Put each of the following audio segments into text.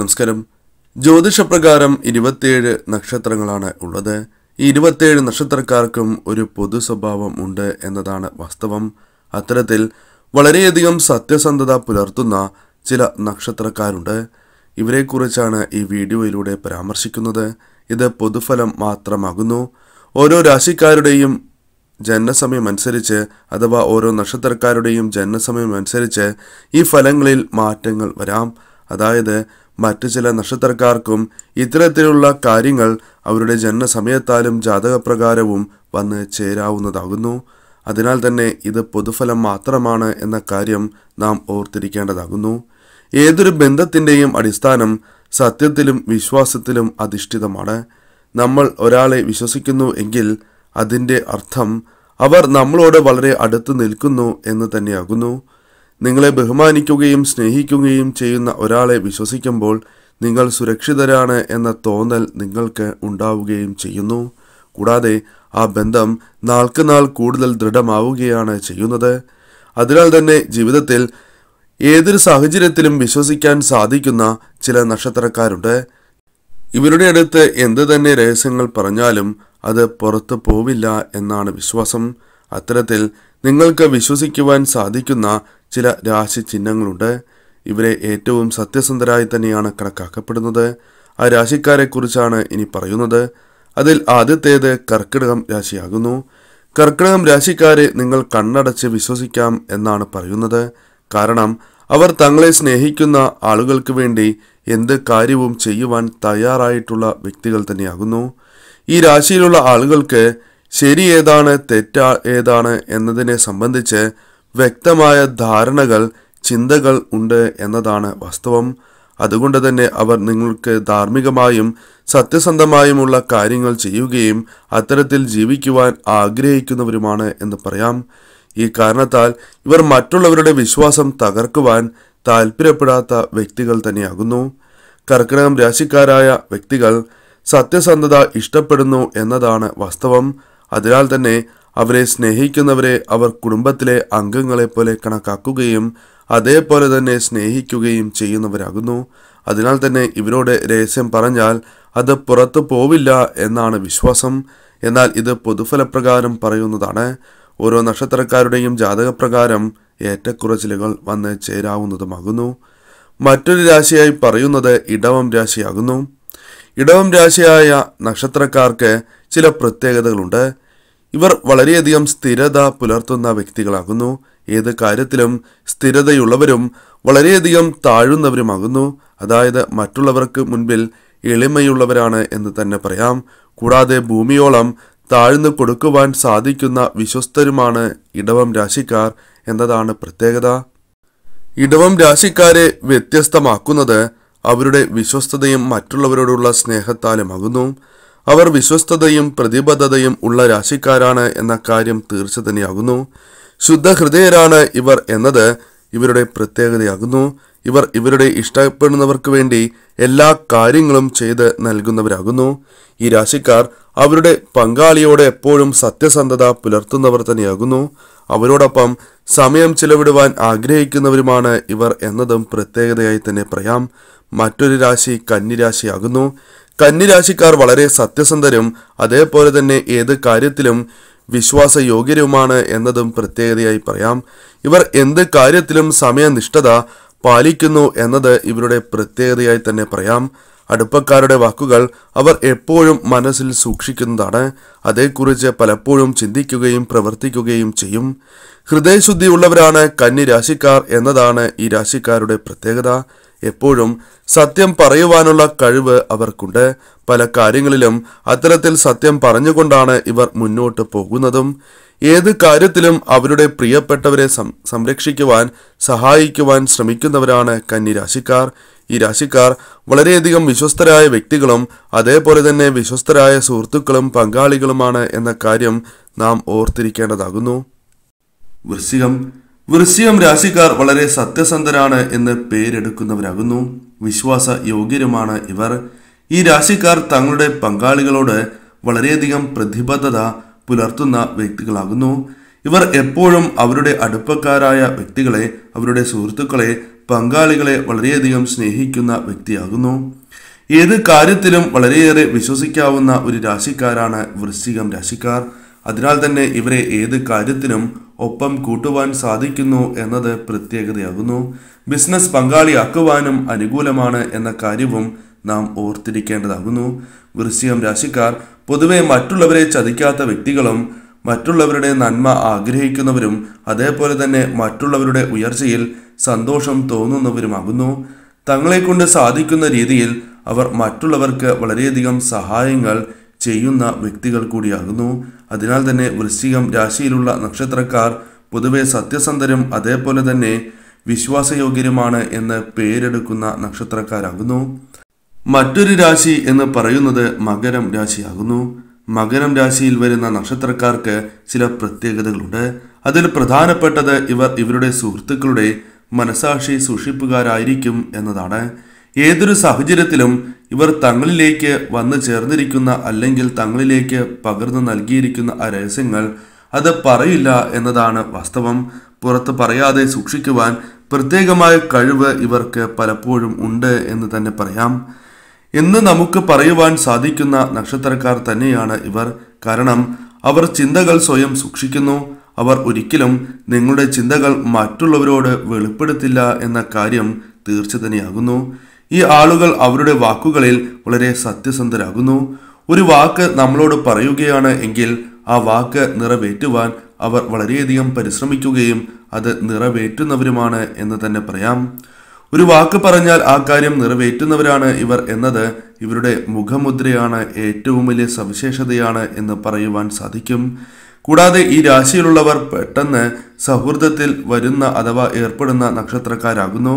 നമസ്കാരം. ജ്യോതിഷപ്രകാരം 27 നക്ഷത്രങ്ങളാണ് ഉള്ളത്. ഈ 27 നക്ഷത്രക്കാർക്കും ഒരു പൊതു സ്വഭാവം ഉണ്ട് എന്നതാണ് വാസ്തവം. അത്തരത്തിൽ വളരെയധികം സത്യസന്ധത പുലർത്തുന്ന ചില നക്ഷത്രക്കാരുണ്ട്. ഇവരെക്കുറിച്ചാണ് ഈ വീഡിയോയിലൂടെ പരാമർശിക്കുന്നത്. ഇത് പൊതുഫലം മാത്രമാകുന്നു. ഓരോ രാശിക്കാരുടെയും ജനനസമയമനുസരിച്ച് അഥവാ ഓരോ നക്ഷത്രക്കാരുടെയും ജനനസമയമനുസരിച്ച് ഈ ഫലങ്ങളിൽ മാറ്റങ്ങൾ വരാം. അതായത് മറ്റു ചില നക്ഷത്രക്കാർക്കും ഇത്തരത്തിലുള്ള കാര്യങ്ങൾ അവരുടെ ജനനസമയത്താലും ജാതകപ്രകാരവും വന്ന് ചേരാവുന്നതാകുന്നു. അതിനാൽ തന്നെ ഇത് പൊതുഫലം മാത്രമാണ് എന്ന കാര്യം നാം ഓർത്തിരിക്കേണ്ടതാകുന്നു. ഏതൊരു ബന്ധത്തിൻ്റെയും അടിസ്ഥാനം സത്യത്തിലും വിശ്വാസത്തിലും അധിഷ്ഠിതമാണ്. നമ്മൾ ഒരാളെ വിശ്വസിക്കുന്നു എങ്കിൽ അതിൻ്റെ അർത്ഥം അവർ നമ്മളോട് വളരെ അടുത്ത് നിൽക്കുന്നു എന്ന് തന്നെയാകുന്നു. നിങ്ങളെ ബഹുമാനിക്കുകയും സ്നേഹിക്കുകയും ചെയ്യുന്ന ഒരാളെ വിശ്വസിക്കുമ്പോൾ നിങ്ങൾ സുരക്ഷിതരാണ് എന്ന തോന്നൽ നിങ്ങൾക്ക് ഉണ്ടാവുകയും ചെയ്യുന്നു. കൂടാതെ ആ ബന്ധം നാൾക്ക് നാൾ കൂടുതൽ ദൃഢമാവുകയാണ് ചെയ്യുന്നത്. അതിനാൽ തന്നെ ജീവിതത്തിൽ ഏതൊരു സാഹചര്യത്തിലും വിശ്വസിക്കാൻ സാധിക്കുന്ന ചില നക്ഷത്രക്കാരുണ്ട്. ഇവരുടെ അടുത്ത് എന്ത് തന്നെ രഹസ്യങ്ങൾ പറഞ്ഞാലും അത് പുറത്തു പോവില്ല എന്നാണ് വിശ്വാസം. അത്തരത്തിൽ നിങ്ങൾക്ക് വിശ്വസിക്കുവാൻ സാധിക്കുന്ന ചില രാശി ചിഹ്നങ്ങളുണ്ട്. ഇവരെ ഏറ്റവും സത്യസന്ധരായി തന്നെയാണ് കണക്കാക്കപ്പെടുന്നത്. ആ രാശിക്കാരെക്കുറിച്ചാണ് ഇനി പറയുന്നത്. അതിൽ ആദ്യത്തേത് കർക്കിടകം രാശിയാകുന്നു. കർക്കിടകം രാശിക്കാരെ നിങ്ങൾ കണ്ണടച്ച് വിശ്വസിക്കാം എന്നാണ് പറയുന്നത്. കാരണം അവർ തങ്ങളെ സ്നേഹിക്കുന്ന ആളുകൾക്ക് വേണ്ടി എന്ത് കാര്യവും ചെയ്യുവാൻ തയ്യാറായിട്ടുള്ള വ്യക്തികൾ തന്നെയാകുന്നു. ഈ രാശിയിലുള്ള ആളുകൾക്ക് ശരി ഏതാണ് തെറ്റാ ഏതാണ് എന്നതിനെ സംബന്ധിച്ച് വ്യക്തമായ ധാരണകൾ ചിന്തകൾ ഉണ്ട് എന്നതാണ് വാസ്തവം. അതുകൊണ്ട് തന്നെ അവർ നിങ്ങൾക്ക് ധാർമ്മികമായും സത്യസന്ധമായുമുള്ള കാര്യങ്ങൾ ചെയ്യുകയും അത്തരത്തിൽ ജീവിക്കുവാൻ ആഗ്രഹിക്കുന്നവരുമാണ് എന്ന് പറയാം. ഈ കാരണത്താൽ ഇവർ മറ്റുള്ളവരുടെ വിശ്വാസം തകർക്കുവാൻ താൽപ്പര്യപ്പെടാത്ത വ്യക്തികൾ തന്നെയാകുന്നു. കർക്കിടകം രാശിക്കാരായ വ്യക്തികൾ സത്യസന്ധത ഇഷ്ടപ്പെടുന്നു എന്നതാണ് വാസ്തവം. അതിനാൽ തന്നെ അവരെ സ്നേഹിക്കുന്നവരെ അവർ കുടുംബത്തിലെ അംഗങ്ങളെപ്പോലെ കണക്കാക്കുകയും അതേപോലെ തന്നെ സ്നേഹിക്കുകയും ചെയ്യുന്നവരാകുന്നു. അതിനാൽ തന്നെ ഇവരോട് രഹസ്യം പറഞ്ഞാൽ അത് പുറത്തു പോവില്ല എന്നാണ് വിശ്വാസം. എന്നാൽ ഇത് പൊതുഫലപ്രകാരം പറയുന്നതാണ്. ഓരോ നക്ഷത്രക്കാരുടെയും ജാതകപ്രകാരം ഏറ്റക്കുറച്ചിലുകൾ വന്ന് ചേരാവുന്നതുമാകുന്നു. മറ്റൊരു രാശിയായി പറയുന്നത് ഇടവം രാശിയാകുന്നു. ഇടവം രാശിയായ നക്ഷത്രക്കാർക്ക് ചില പ്രത്യേകതകളുണ്ട്. ഇവർ വളരെയധികം സ്ഥിരത പുലർത്തുന്ന വ്യക്തികളാകുന്നു. ഏത് കാര്യത്തിലും സ്ഥിരതയുള്ളവരും വളരെയധികം താഴുന്നവരുമാകുന്നു. അതായത് മറ്റുള്ളവർക്ക് മുൻപിൽ എളിമയുള്ളവരാണ് എന്ന് തന്നെ പറയാം. കൂടാതെ ഭൂമിയോളം താഴ്ന്നു കൊടുക്കുവാൻ സാധിക്കുന്ന വിശ്വസ്തരുമാണ് ഇടവം രാശിക്കാർ എന്നതാണ് പ്രത്യേകത. ഇടവം രാശിക്കാരെ വ്യത്യസ്തമാക്കുന്നത് അവരുടെ വിശ്വസ്തതയും മറ്റുള്ളവരോടുള്ള സ്നേഹത്താലുമാകുന്നു. അവർ വിശ്വസ്തതയും പ്രതിബദ്ധതയും ഉള്ള രാശിക്കാരാണ് എന്ന കാര്യം തീർച്ച തന്നെയാകുന്നു. ശുദ്ധഹൃദയരാണ് ഇവർ എന്നത് ഇവരുടെ പ്രത്യേകതയാകുന്നു. ഇവർ ഇവരുടെ ഇഷ്ടപ്പെടുന്നവർക്ക് വേണ്ടി എല്ലാ കാര്യങ്ങളും ചെയ്ത് നൽകുന്നവരാകുന്നു. ഈ രാശിക്കാർ അവരുടെ പങ്കാളിയോട് എപ്പോഴും സത്യസന്ധത പുലർത്തുന്നവർ തന്നെയാകുന്നു. അവരോടൊപ്പം സമയം ചിലവിടുവാൻ ആഗ്രഹിക്കുന്നവരുമാണ് ഇവർ എന്നതും പ്രത്യേകതയായി തന്നെ പറയാം. മറ്റൊരു രാശി കന്നിരാശിയാകുന്നു. കന്നിരാശിക്കാർ വളരെ സത്യസന്ധരും അതേപോലെ തന്നെ ഏത് കാര്യത്തിലും വിശ്വാസയോഗ്യരുമാണ് എന്നതും പ്രത്യേകതയായി പറയാം. ഇവർ എന്ത് കാര്യത്തിലും സമയനിഷ്ഠത പാലിക്കുന്നു എന്നത് ഇവരുടെ പ്രത്യേകതയായി തന്നെ പറയാം. അടുപ്പക്കാരുടെ വാക്കുകൾ അവർ എപ്പോഴും മനസ്സിൽ സൂക്ഷിക്കുന്നതാണ്. അതേക്കുറിച്ച് പലപ്പോഴും ചിന്തിക്കുകയും പ്രവർത്തിക്കുകയും ചെയ്യും. ഹൃദയശുദ്ധിയുള്ളവരാണ് കന്നി രാശിക്കാർ എന്നതാണ് ഈ രാശിക്കാരുടെ പ്രത്യേകത. എപ്പോഴും സത്യം പറയുവാനുള്ള കഴിവ് അവർക്കുണ്ട്. പല കാര്യങ്ങളിലും അത്തരത്തിൽ സത്യം പറഞ്ഞുകൊണ്ടാണ് ഇവർ മുന്നോട്ട് പോകുന്നതും. ഏത് കാര്യത്തിലും അവരുടെ പ്രിയപ്പെട്ടവരെ സംരക്ഷിക്കുവാൻ സഹായിക്കുവാൻ ശ്രമിക്കുന്നവരാണ് കന്നി രാശിക്കാർ. ഈ രാശിക്കാർ വളരെയധികം വിശ്വസ്തരായ വ്യക്തികളും അതേപോലെ തന്നെ വിശ്വസ്തരായ സുഹൃത്തുക്കളും പങ്കാളികളുമാണ് എന്ന കാര്യം നാം ഓർത്തിരിക്കേണ്ടതാകുന്നു. വൃശ്ചികം രാശിക്കാർ വളരെ സത്യസന്ധരാണ് എന്ന് പേരെടുക്കുന്നവരാകുന്നു. വിശ്വാസ യോഗ്യരുമാണ് ഇവർ. ഈ രാശിക്കാർ തങ്ങളുടെ പങ്കാളികളോട് വളരെയധികം പ്രതിബദ്ധത പുലർത്തുന്ന വ്യക്തികളാകുന്നു. ഇവർ എപ്പോഴും അവരുടെ അടുപ്പക്കാരായ വ്യക്തികളെ അവരുടെ സുഹൃത്തുക്കളെ പങ്കാളികളെ വളരെയധികം സ്നേഹിക്കുന്ന വ്യക്തിയാകുന്നു. ഏത് കാര്യത്തിലും വളരെയേറെ വിശ്വസിക്കാവുന്ന ഒരു രാശിക്കാരാണ് വൃശ്ചികം രാശിക്കാർ. അതിനാൽ തന്നെ ഇവരെ ഏത് കാര്യത്തിനും ഒപ്പം കൂട്ടുവാൻ സാധിക്കുന്നു എന്നത് പ്രത്യേകതയാകുന്നു. ബിസിനസ് പങ്കാളിയാക്കുവാനും അനുകൂലമാണ് എന്ന കാര്യവും നാം ഓർത്തിരിക്കേണ്ടതാകുന്നു. വൃശ്ചികം രാശിക്കാർ പൊതുവെ മറ്റുള്ളവരെ ചതിക്കാത്ത വ്യക്തികളും മറ്റുള്ളവരുടെ നന്മ ആഗ്രഹിക്കുന്നവരും അതേപോലെ തന്നെ മറ്റുള്ളവരുടെ ഉയർച്ചയിൽ സന്തോഷം തോന്നുന്നവരുമാകുന്നു. തങ്ങളെക്കൊണ്ട് സാധിക്കുന്ന രീതിയിൽ അവർ മറ്റുള്ളവർക്ക് വളരെയധികം സഹായങ്ങൾ ചെയ്യുന്ന വ്യക്തികൾ കൂടിയാകുന്നു. അതിനാൽ തന്നെ വൃശ്ചികം രാശിയിലുള്ള നക്ഷത്രക്കാർ പൊതുവെ സത്യസന്ധരും അതേപോലെ തന്നെ വിശ്വാസയോഗ്യരുമാണ് എന്ന് പേരെടുക്കുന്ന നക്ഷത്രക്കാരാകുന്നു. മറ്റൊരു രാശി എന്ന് പറയുന്നത് മകരം രാശിയാകുന്നു. മകരം രാശിയിൽ വരുന്ന നക്ഷത്രക്കാർക്ക് ചില പ്രത്യേകതകളുണ്ട്. അതിൽ പ്രധാനപ്പെട്ടത് ഇവരുടെ സുഹൃത്തുക്കളുടെ മനസാക്ഷി സൂക്ഷിപ്പുകാരായിരിക്കും എന്നതാണ്. ഏതൊരു സാഹചര്യത്തിലും ഇവർ തങ്ങളിലേക്ക് വന്നു ചേർന്നിരിക്കുന്ന അല്ലെങ്കിൽ തങ്ങളിലേക്ക് പകർന്നു നൽകിയിരിക്കുന്ന രഹസ്യങ്ങൾ അത് പറയില്ല എന്നതാണ് വാസ്തവം. പുറത്ത് പറയാതെ സൂക്ഷിക്കുവാൻ പ്രത്യേകമായ കഴിവ് ഇവർക്ക് പലപ്പോഴും ഉണ്ട് എന്ന് തന്നെ പറയാം. എന്ന് നമുക്ക് പറയുവാൻ സാധിക്കുന്ന നക്ഷത്രക്കാർ തന്നെയാണ് ഇവർ. കാരണം അവർ ചിന്തകൾ സ്വയം സൂക്ഷിക്കുന്നു. അവർ ഒരിക്കലും നിങ്ങളുടെ ചിന്തകൾ മറ്റുള്ളവരോട് വെളിപ്പെടുത്തില്ല എന്ന കാര്യം തീർച്ച തന്നെയാകുന്നു. ഈ ആളുകൾ അവരുടെ വാക്കുകളിൽ വളരെ സത്യസന്ധരാകുന്നു. ഒരു വാക്ക് നമ്മളോട് പറയുകയാണ് എങ്കിൽ ആ വാക്ക് നിറവേറ്റുവാൻ അവർ വളരെയധികം പരിശ്രമിക്കുകയും അത് നിറവേറ്റുന്നവരുമാണ് എന്ന് തന്നെ പറയാം. ഒരു വാക്ക് പറഞ്ഞാൽ ആ കാര്യം നിറവേറ്റുന്നവരാണ് ഇവർ എന്നത് ഇവരുടെ മുഖമുദ്രയാണ്, ഏറ്റവും വലിയ സവിശേഷതയാണ് എന്ന് പറയുവാൻ സാധിക്കും. കൂടാതെ ഈ രാശിയിലുള്ളവർ പെട്ടെന്ന് സൗഹൃദത്തിൽ വരുന്ന അഥവാ ഏർപ്പെടുന്ന നക്ഷത്രക്കാരാകുന്നു.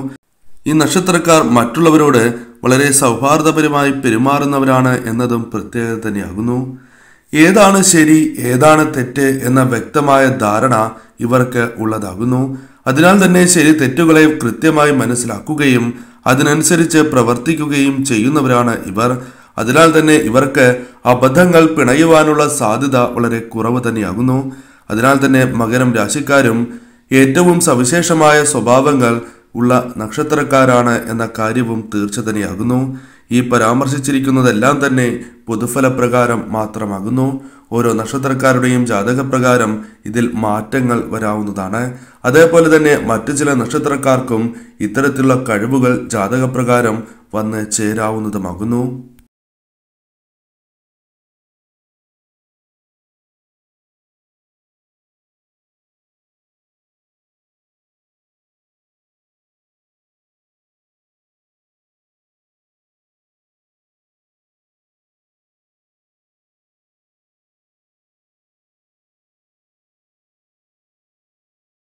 ഈ നക്ഷത്രക്കാർ മറ്റുള്ളവരോട് വളരെ സൗഹാർദ്ദപരമായി പെരുമാറുന്നവരാണ് എന്നതും പ്രത്യേകത തന്നെയാകുന്നു. ഏതാണ് ശരി, ഏതാണ് തെറ്റ് എന്ന വ്യക്തമായ ധാരണ ഇവർക്ക് ഉള്ളതാകുന്നു. അതിനാൽ തന്നെ ശരി തെറ്റുകളെ കൃത്യമായി മനസ്സിലാക്കുകയും അതിനനുസരിച്ച് പ്രവർത്തിക്കുകയും ചെയ്യുന്നവരാണ് ഇവർ. അതിനാൽ തന്നെ ഇവർക്ക് അബദ്ധങ്ങൾ പിണയുവാനുള്ള സാധ്യത വളരെ കുറവ് തന്നെയാകുന്നു. അതിനാൽ തന്നെ മകരം രാശിക്കാരും ഏറ്റവും സവിശേഷമായ സ്വഭാവങ്ങൾ ഉള്ള നക്ഷത്രക്കാരാണ് എന്ന കാര്യവും തീർച്ച തന്നെയാകുന്നു. ഈ പരാമർശിച്ചിരിക്കുന്നതെല്ലാം തന്നെ പൊതുഫലപ്രകാരം മാത്രമാകുന്നു. ഓരോ നക്ഷത്രക്കാരുടെയും ജാതകപ്രകാരം ഇതിൽ മാറ്റങ്ങൾ വരാവുന്നതാണ്. അതേപോലെ തന്നെ മറ്റു ചില നക്ഷത്രക്കാർക്കും ഇത്തരത്തിലുള്ള കഴിവുകൾ ജാതകപ്രകാരം വന്ന് ചേരാവുന്നതുമാകുന്നു.